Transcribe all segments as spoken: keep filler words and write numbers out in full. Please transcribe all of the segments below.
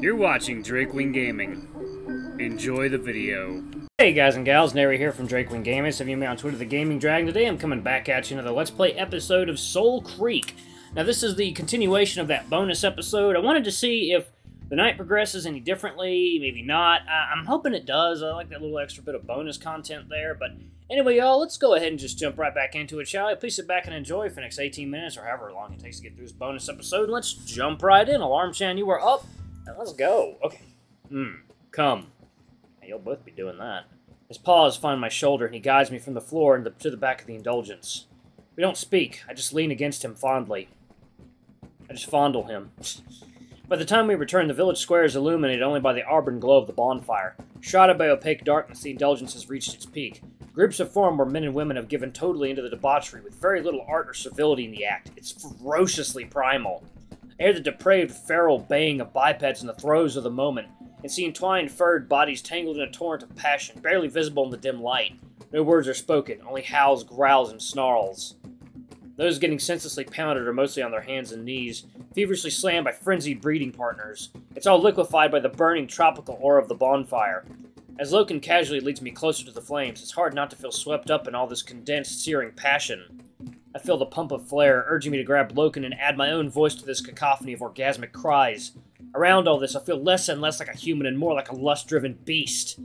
You're watching Drakewing Gaming. Enjoy the video. Hey guys and gals, Nary here from Drakewing Gaming. Some of you may on Twitter, The Gaming Dragon. Today I'm coming back at you another Let's Play episode of Soul Creek. Now this is the continuation of that bonus episode. I wanted to see if the night progresses any differently, maybe not. I I'm hoping it does. I like that little extra bit of bonus content there. But anyway, y'all, let's go ahead and just jump right back into it, shall we? Please sit back and enjoy for the next eighteen minutes or however long it takes to get through this bonus episode. Let's jump right in. Alarm Chan, you are up. Now let's go. Okay. Hmm. Come. You'll both be doing that. His paws find my shoulder, and he guides me from the floor into the, to the back of the Indulgence. We don't speak. I just lean against him fondly. I just fondle him. By the time we return, the village square is illuminated only by the auburn glow of the bonfire. Shrouded by opaque darkness, the Indulgence has reached its peak. Groups have formed where men and women have given totally into the debauchery, with very little art or civility in the act. It's ferociously primal. I hear the depraved, feral baying of bipeds in the throes of the moment, and see entwined furred bodies tangled in a torrent of passion, barely visible in the dim light. No words are spoken, only howls, growls, and snarls. Those getting senselessly pounded are mostly on their hands and knees, feverishly slammed by frenzied breeding partners. It's all liquefied by the burning tropical aura of the bonfire. As Loken casually leads me closer to the flames, it's hard not to feel swept up in all this condensed, searing passion. I feel the pump of Flare urging me to grab Loken and add my own voice to this cacophony of orgasmic cries. Around all this, I feel less and less like a human and more like a lust-driven beast.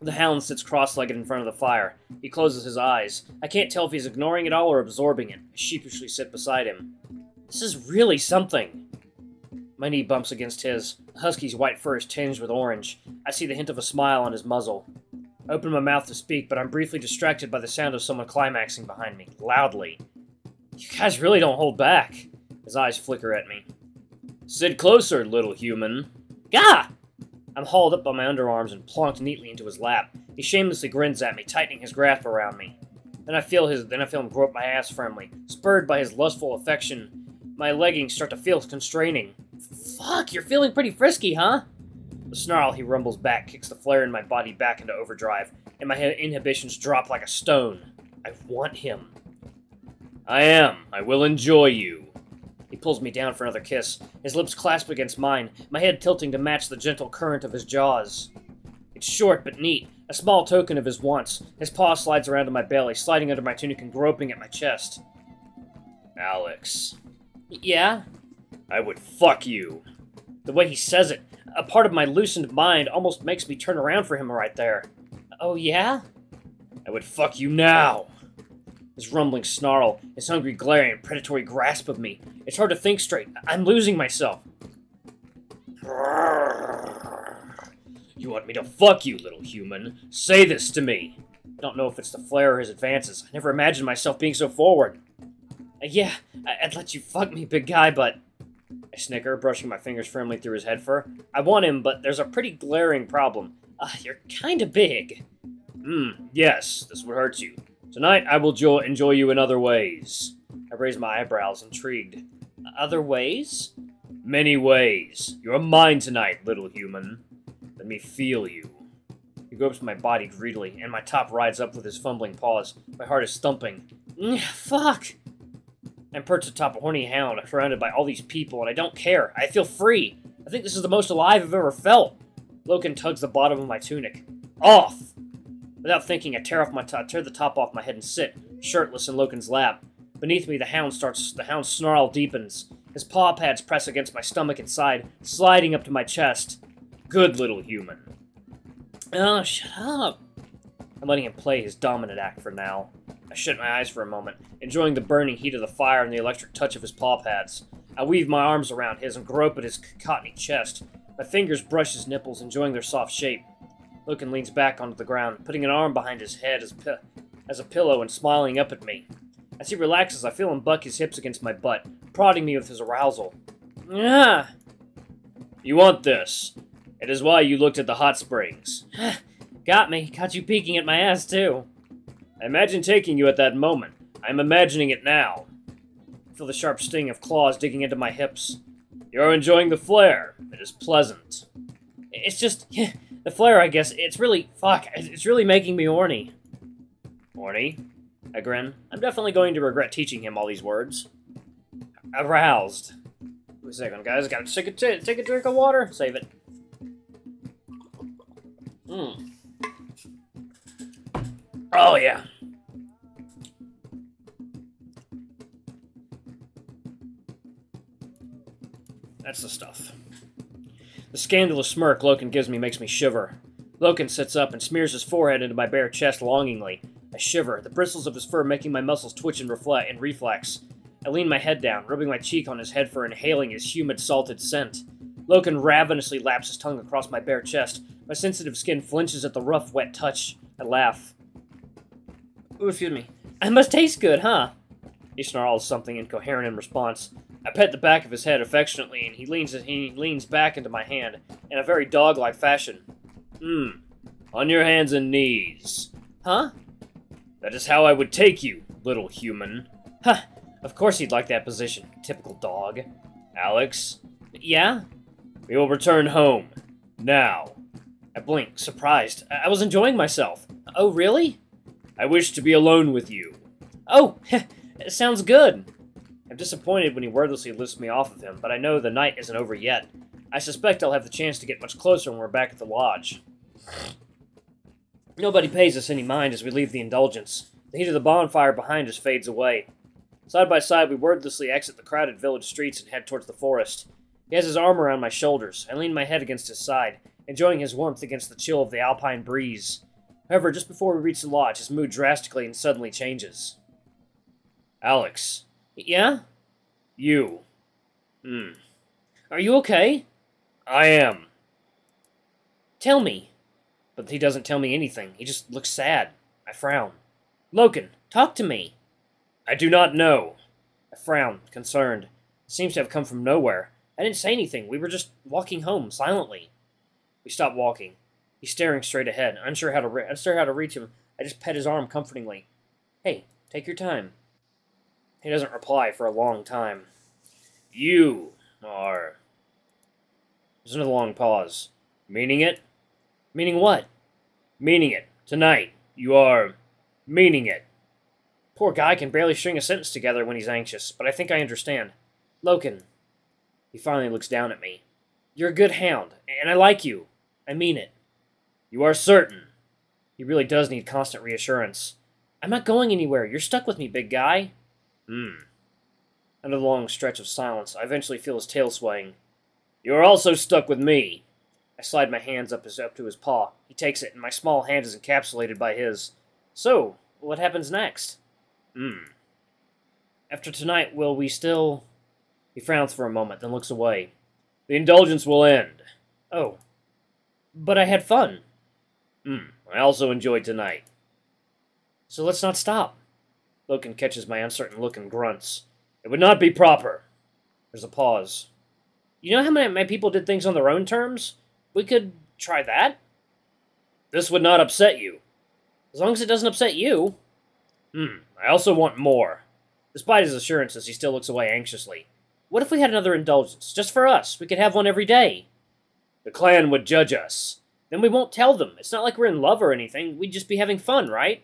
The hound sits cross-legged in front of the fire. He closes his eyes. I can't tell if he's ignoring it all or absorbing it. I sheepishly sit beside him. This is really something. My knee bumps against his. The husky's white fur is tinged with orange. I see the hint of a smile on his muzzle. I open my mouth to speak, but I'm briefly distracted by the sound of someone climaxing behind me, loudly. You guys really don't hold back. His eyes flicker at me. Sit closer, little human. Gah! I'm hauled up by my underarms and plonked neatly into his lap. He shamelessly grins at me, tightening his grasp around me. Then I feel his. Then I feel him grope my ass firmly. Spurred by his lustful affection, my leggings start to feel constraining. Fuck, you're feeling pretty frisky, huh? The snarl he rumbles back kicks the flare in my body back into overdrive, and my inhibitions drop like a stone. I want him. I am. I will enjoy you. He pulls me down for another kiss. His lips clasp against mine, my head tilting to match the gentle current of his jaws. It's short but neat, a small token of his wants. His paw slides around to my belly, sliding under my tunic and groping at my chest. Alex. Yeah? I would fuck you. The way he says it, a part of my loosened mind almost makes me turn around for him right there. Oh yeah? I would fuck you now. His rumbling snarl, his hungry glaring, and predatory grasp of me. It's hard to think straight. I'm losing myself. You want me to fuck you, little human? Say this to me. I don't know if it's the flare or his advances. I never imagined myself being so forward. Uh, yeah, I I'd let you fuck me, big guy, but... I snicker, brushing my fingers firmly through his head fur. I want him, but there's a pretty glaring problem. Uh, you're kinda big. Hmm, yes, this would hurt you. Tonight, I will jo enjoy you in other ways. I raise my eyebrows, intrigued. Other ways? Many ways. You're mine tonight, little human. Let me feel you. He gropes my body greedily, and my top rides up with his fumbling paws. My heart is thumping. Mm, fuck! I'm perched atop a horny hound, surrounded by all these people, and I don't care. I feel free. I think this is the most alive I've ever felt. Loken tugs the bottom of my tunic. Off! Without thinking, I tear off my I tear the top off my head and sit, shirtless, in Loken's lap. Beneath me, the hound starts. The hound's snarl deepens. His paw pads press against my stomach and side, sliding up to my chest. Good little human. Oh, shut up! I'm letting him play his dominant act for now. I shut my eyes for a moment, enjoying the burning heat of the fire and the electric touch of his paw pads. I weave my arms around his and grope at his cottony chest. My fingers brush his nipples, enjoying their soft shape. Loken leans back onto the ground, putting an arm behind his head as, pi as a pillow and smiling up at me. As he relaxes, I feel him buck his hips against my butt, prodding me with his arousal. Ah! You want this. It is why you looked at the hot springs. Got me. Got you peeking at my ass, too. I imagine taking you at that moment. I'm imagining it now. I feel the sharp sting of claws digging into my hips. You're enjoying the flare. It is pleasant. It's just... The flare, I guess, it's really, fuck, it's really making me horny. Horny? I grin. I'm definitely going to regret teaching him all these words. Aroused. me a second, guys. Gotta take a, t take a drink of water. Save it. Mmm. Oh, yeah. That's the stuff. The scandalous smirk Loken gives me makes me shiver. Loken sits up and smears his forehead into my bare chest longingly. I shiver, the bristles of his fur making my muscles twitch and reflect and reflex. I lean my head down, rubbing my cheek on his head for inhaling his humid, salted scent. Loken ravenously laps his tongue across my bare chest. My sensitive skin flinches at the rough, wet touch. I laugh. Ooh, excuse me. I must taste good, huh? He snarls something incoherent in response. I pet the back of his head affectionately, and he leans he leans back into my hand in a very dog-like fashion. Mmm. On your hands and knees. Huh? That is how I would take you, little human. Huh. Of course he'd like that position. Typical dog. Alex? Yeah? We will return home. Now. I blink, surprised. I, I was enjoying myself. Oh, really? I wish to be alone with you. Oh, it sounds good. I'm disappointed when he wordlessly lifts me off of him, but I know the night isn't over yet. I suspect I'll have the chance to get much closer when we're back at the lodge. Nobody pays us any mind as we leave the Indulgence. The heat of the bonfire behind us fades away. Side by side, we wordlessly exit the crowded village streets and head towards the forest. He has his arm around my shoulders. I lean my head against his side, enjoying his warmth against the chill of the alpine breeze. However, just before we reach the lodge, his mood drastically and suddenly changes. Alex. Yeah? You. Hmm. Are you okay? I am. Tell me. But he doesn't tell me anything. He just looks sad. I frown. Loken, talk to me. I do not know. I frown, concerned. It seems to have come from nowhere. I didn't say anything. We were just walking home, silently. We stopped walking. He's staring straight ahead, unsure how to re unsure how to reach him. I just pet his arm comfortingly. Hey, take your time. He doesn't reply for a long time. You are... There's another long pause. Meaning it? Meaning what? Meaning it. Tonight, you are... meaning it. Poor guy can barely string a sentence together when he's anxious, but I think I understand. Loken. He finally looks down at me. You're a good hound, and I like you. I mean it. You are certain. He really does need constant reassurance. I'm not going anywhere. You're stuck with me, big guy. Hmm. Under the long stretch of silence, I eventually feel his tail swaying. You are also stuck with me. I slide my hands up, his, up to his paw. He takes it, and my small hand is encapsulated by his. So, what happens next? Hmm. After tonight, will we still... He frowns for a moment, then looks away. The Indulgence will end. Oh. But I had fun. Hmm. I also enjoyed tonight. So let's not stop. Loken catches my uncertain look and grunts. It would not be proper. There's a pause. You know how many, many people did things on their own terms? We could try that. This would not upset you. As long as it doesn't upset you. Hmm. I also want more. Despite his assurances, he still looks away anxiously. What if we had another Indulgence? Just for us. We could have one every day. The clan would judge us. Then we won't tell them. It's not like we're in love or anything. We'd just be having fun, right?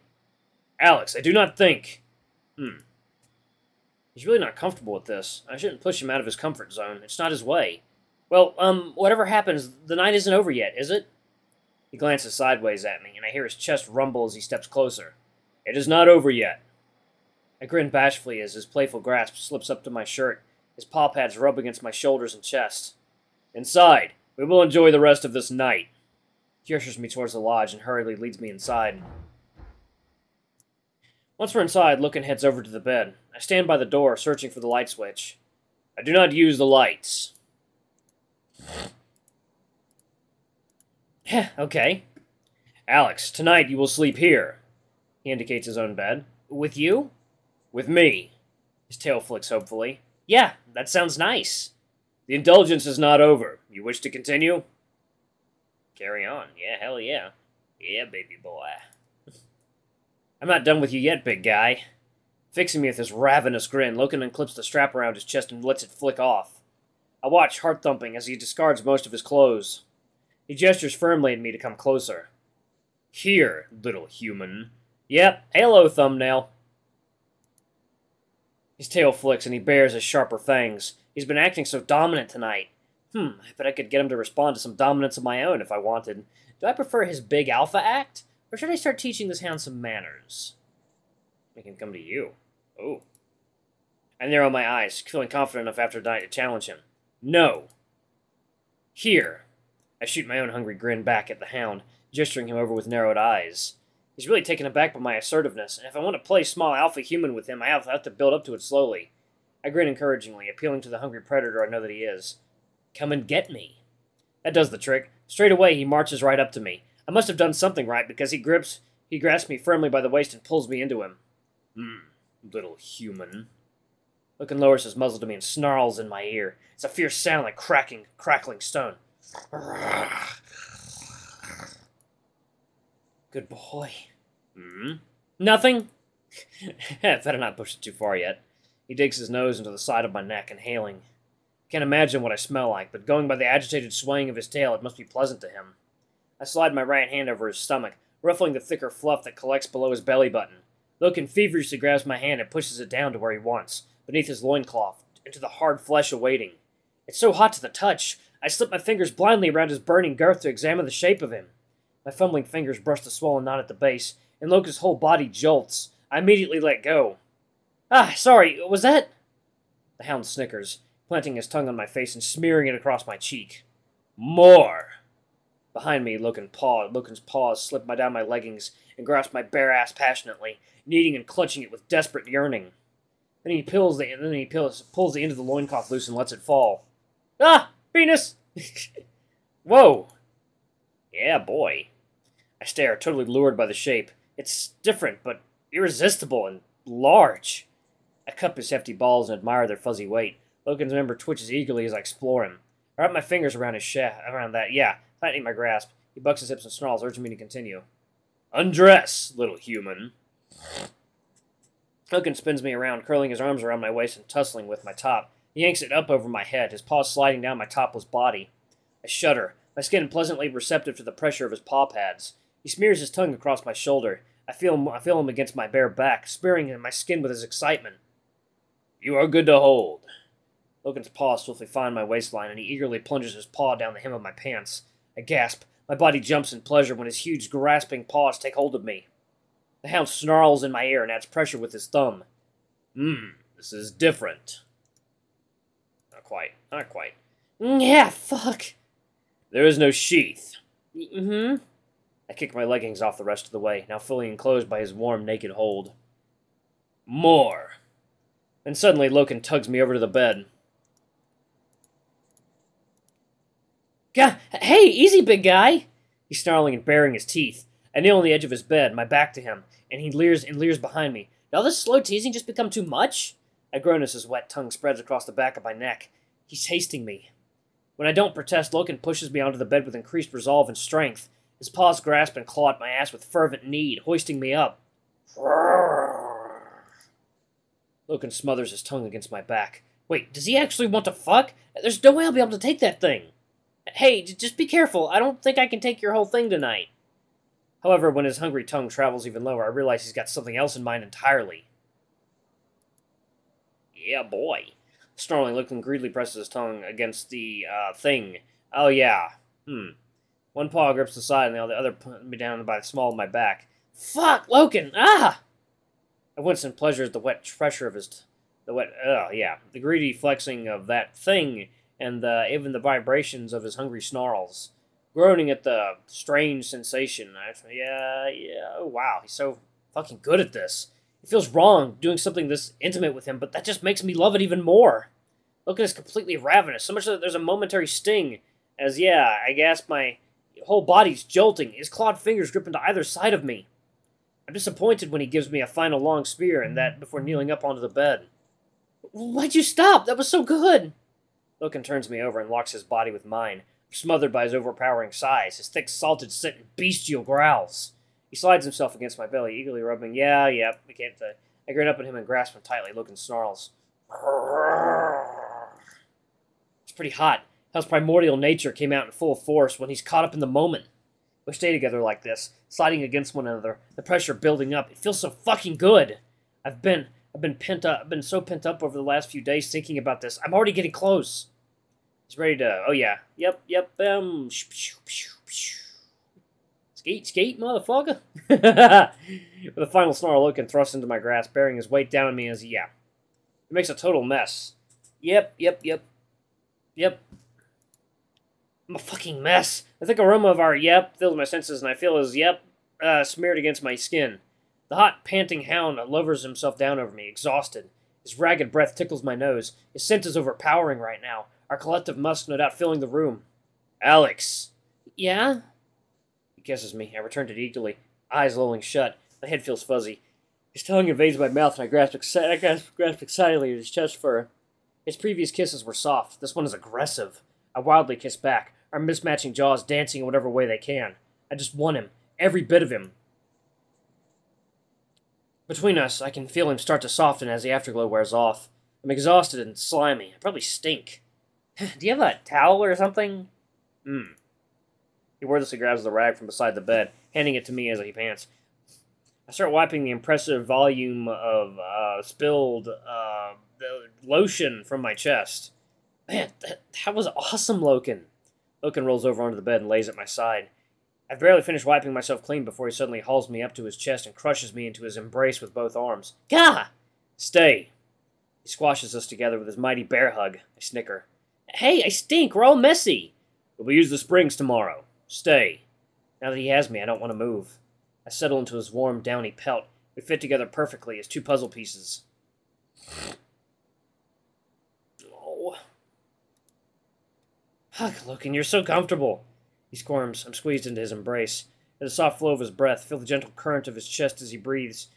Alex, I do not think... Hmm. He's really not comfortable with this. I shouldn't push him out of his comfort zone. It's not his way. Well, um, whatever happens, the night isn't over yet, is it? He glances sideways at me, and I hear his chest rumble as he steps closer. It is not over yet. I grin bashfully as his playful grasp slips up to my shirt. His paw pads rub against my shoulders and chest. Inside. We will enjoy the rest of this night. He ushers me towards the lodge and hurriedly leads me inside. Once we're inside, Loken heads over to the bed. I stand by the door, searching for the light switch. I do not use the lights. Heh, okay. Alex, tonight you will sleep here. He indicates his own bed. With you? With me. His tail flicks hopefully. Yeah, that sounds nice. The Indulgence is not over. You wish to continue? Carry on. Yeah, hell yeah. Yeah, baby boy. I'm not done with you yet, big guy. Fixing me with his ravenous grin, Loken unclips the strap around his chest and lets it flick off. I watch, heart-thumping, as he discards most of his clothes. He gestures firmly at me to come closer. Here, little human. Yep, hello, thumbnail. His tail flicks and he bares his sharper fangs. He's been acting so dominant tonight. Hmm, I bet I could get him to respond to some dominance of my own if I wanted. Do I prefer his big alpha act, or should I start teaching this hound some manners? Make him come to you. Oh. I narrow my eyes, feeling confident enough after night to challenge him. No. Here. I shoot my own hungry grin back at the hound, gesturing him over with narrowed eyes. He's really taken aback by my assertiveness, and if I want to play small alpha human with him, I have to build up to it slowly. I grin encouragingly, appealing to the hungry predator I know that he is. Come and get me. That does the trick. Straight away, he marches right up to me. I must have done something right, because he grips, he grasps me firmly by the waist and pulls me into him. Hmm, little human. Loken lowers his muzzle to me and snarls in my ear. It's a fierce sound like cracking, crackling stone. Good boy. Hmm? Nothing? Better not push it too far yet. He digs his nose into the side of my neck, inhaling. Can't imagine what I smell like, but going by the agitated swaying of his tail, it must be pleasant to him. I slide my right hand over his stomach, ruffling the thicker fluff that collects below his belly button. Loken feverishly grabs my hand and pushes it down to where he wants, beneath his loincloth, into the hard flesh awaiting. It's so hot to the touch, I slip my fingers blindly around his burning girth to examine the shape of him. My fumbling fingers brush the swollen knot at the base, and Loken's whole body jolts. I immediately let go. Ah, sorry, was that? The hound snickers, planting his tongue on my face and smearing it across my cheek. More! Behind me, Loken paw, Loken's paws slipped my down my leggings and grasped my bare ass passionately, kneading and clutching it with desperate yearning. Then he, pulls the, then he pulls, pulls the end of the loincloth loose and lets it fall. Ah! Penis! Whoa! Yeah, boy. I stare, totally lured by the shape. It's different, but irresistible and large. I cup his hefty balls and admire their fuzzy weight. Loken's member twitches eagerly as I explore him. I wrap my fingers around his shaft, around that, yeah, tightening my grasp. He bucks his hips and snarls, urging me to continue. Undress, little human. Loken spins me around, curling his arms around my waist and tussling with my top. He yanks it up over my head, his paw sliding down my topless body. I shudder, my skin pleasantly receptive to the pressure of his paw pads. He smears his tongue across my shoulder. I feel him, I feel him against my bare back, spearing my skin with his excitement. You are good to hold. Loken's paws swiftly find my waistline, and he eagerly plunges his paw down the hem of my pants. I gasp. My body jumps in pleasure when his huge, grasping paws take hold of me. The hound snarls in my ear and adds pressure with his thumb. Mmm, this is different. Not quite. Not quite. Yeah, fuck. There is no sheath. Mm-hmm. I kick my leggings off the rest of the way, now fully enclosed by his warm, naked hold. More. And suddenly, Loken tugs me over to the bed. God, hey, easy, big guy! He's snarling and baring his teeth. I kneel on the edge of his bed, my back to him, and he leers and leers behind me. Did all this slow teasing just become too much? I groan as his wet tongue spreads across the back of my neck. He's tasting me. When I don't protest, Loken pushes me onto the bed with increased resolve and strength. His paws grasp and claw at my ass with fervent need, hoisting me up. Loken smothers his tongue against my back. Wait, does he actually want to fuck? There's no way I'll be able to take that thing. Hey, just be careful. I don't think I can take your whole thing tonight. However, when his hungry tongue travels even lower, I realize he's got something else in mind entirely. Yeah, boy. Snarling, Loken greedily presses his tongue against the, uh, thing. Oh, yeah. Hmm. One paw grips the side, and the other puts me down by the small of my back. Fuck, Loken! Ah! I wince in pleasure at the wet pressure of his... T the wet... Oh, yeah. The greedy flexing of that thing... and uh, even the vibrations of his hungry snarls. Groaning at the strange sensation. I, yeah, yeah, oh, wow, he's so fucking good at this. It feels wrong doing something this intimate with him, but that just makes me love it even more. Loken is completely ravenous, so much so that there's a momentary sting, as, yeah, I gasp, my whole body's jolting, his clawed fingers grip into either side of me. I'm disappointed when he gives me a final long spear, and that before kneeling up onto the bed. Why'd you stop? That was so good! Loken turns me over and locks his body with mine, smothered by his overpowering size, his thick, salted scent and bestial growls. He slides himself against my belly, eagerly rubbing. Yeah, yeah, we can't. Uh, I grin up at him and grasp him tightly. Loken snarls. It's pretty hot. His primordial nature came out in full force when he's caught up in the moment. We stay together like this, sliding against one another, the pressure building up. It feels so fucking good. I've been. I've been pent up. I've been so pent up over the last few days thinking about this. I'm already getting close. He's ready to. Oh yeah. Yep. Yep. Um. Skate, skate, motherfucker. With a final snarl, Loken thrusts into my grasp, bearing his weight down on me as he, yeah. It makes a total mess. Yep. Yep. Yep. Yep. I'm a fucking mess. The thick aroma of our yep fills my senses, and I feel his yep uh, smeared against my skin. The hot, panting hound lowers himself down over me, exhausted. His ragged breath tickles my nose. His scent is overpowering right now, our collective musk no doubt filling the room. Alex. Yeah? He kisses me. I return to it eagerly, eyes lolling shut. My head feels fuzzy. His tongue invades my mouth, and I grasp, exci I grasp, grasp excitedly at his chest fur. His previous kisses were soft. This one is aggressive. I wildly kiss back, our mismatching jaws dancing in whatever way they can. I just want him. Every bit of him. Between us, I can feel him start to soften as the afterglow wears off. I'm exhausted and slimy. I probably stink. Do you have a towel or something? Hmm. He wordlessly grabs the rag from beside the bed, handing it to me as he pants. I start wiping the impressive volume of uh, spilled uh, lotion from my chest. Man, that, that was awesome, Loken. Loken rolls over onto the bed and lays at my side. I've barely finished wiping myself clean before he suddenly hauls me up to his chest and crushes me into his embrace with both arms. Gah! Stay. He squashes us together with his mighty bear hug. I snicker. Hey, I stink. We're all messy. We'll use the springs tomorrow. Stay. Now that he has me, I don't want to move. I settle into his warm, downy pelt. We fit together perfectly as two puzzle pieces. Oh. Ugh, Loken, you're so comfortable. He squirms. I'm squeezed into his embrace. In the soft flow of his breath, feel the gentle current of his chest as he breathes.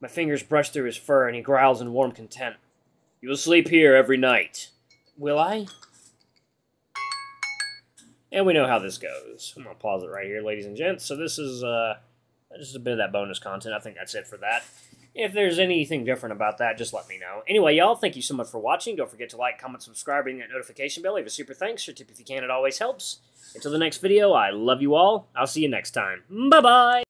My fingers brush through his fur, and he growls in warm content. You will sleep here every night. Will I? And we know how this goes. I'm going to pause it right here, ladies and gents. So this is uh, just a bit of that bonus content. I think that's it for that. If there's anything different about that, just let me know. Anyway, y'all, thank you so much for watching. Don't forget to like, comment, subscribe, ring that notification bell. Leave a super thanks or tip if you can. It always helps. Until the next video, I love you all. I'll see you next time. Bye-bye.